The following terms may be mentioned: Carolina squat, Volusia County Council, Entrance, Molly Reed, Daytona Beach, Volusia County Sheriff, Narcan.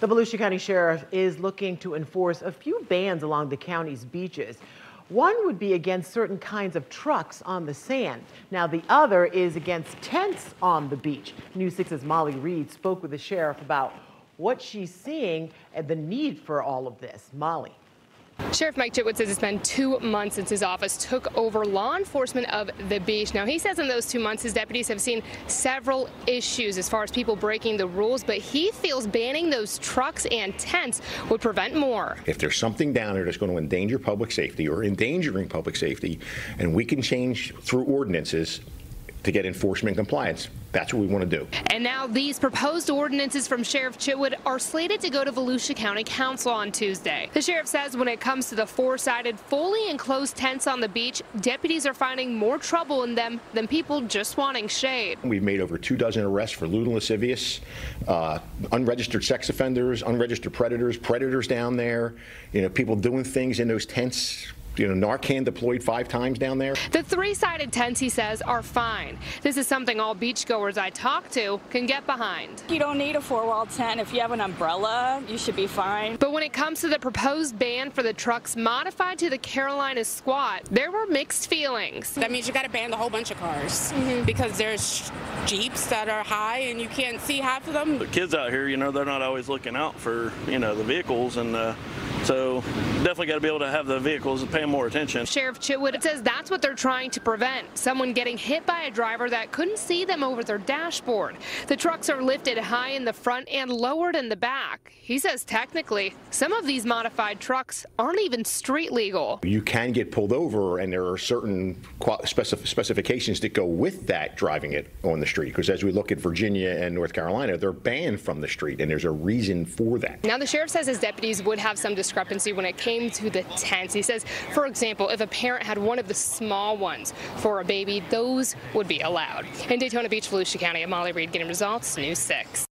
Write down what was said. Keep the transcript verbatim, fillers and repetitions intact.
The Volusia County Sheriff is looking to enforce a few bans along the county's beaches. One would be against certain kinds of trucks on the sand. Now the other is against tents on the beach. News six's Molly Reed spoke with the sheriff about what she's seeing and the need for all of this. Molly. Sheriff Mike Chitwood says it's been two months since his office took over law enforcement of the beach. Now, he says in those two months, his deputies have seen several issues as far as people breaking the rules, but he feels banning those trucks and tents would prevent more. If there's something down there that's going to endanger public safety or endangering public safety, and we can change through ordinances to get enforcement compliance, that's what we want to do. And now these proposed ordinances from Sheriff Chitwood are slated to go to Volusia County Council on Tuesday. The sheriff says when it comes to the four-sided, fully enclosed tents on the beach, deputies are finding more trouble in them than people just wanting shade. We've made over two dozen arrests for lewd and lascivious, uh, unregistered sex offenders, unregistered predators, predators down there, you know, people doing things in those tents. You know, Narcan deployed five times down there. The three-sided tents, he says, are fine. This is something all beachgoers I talk to can get behind. You don't need a four-wall tent. If you have an umbrella, you should be fine. But when it comes to the proposed ban for the trucks modified to the Carolina squat, there were mixed feelings. That means you got to ban the whole bunch of cars mm-hmm. because there's Jeeps that are high and you can't see half of them. The kids out here, you know, they're not always looking out for, you know, the vehicles, and uh, so definitely got to be able to have the vehicles and pay them more attention. Sheriff Chitwood says that's what they're trying to prevent, someone getting hit by a driver that couldn't see them over their dashboard. The trucks are lifted high in the front and lowered in the back. He says technically some of these modified trucks aren't even street legal. You can get pulled over, and there are certain specifications that go with that driving it on the street. Because as we look at Virginia and North Carolina, they're banned from the street, and there's a reason for that. Now the sheriff says his deputies would have some discrepancy when it came to the tents. He says, for example, if a parent had one of the small ones for a baby, those would be allowed. In Daytona Beach, Volusia County, I'm Molly Reed, getting results, News six.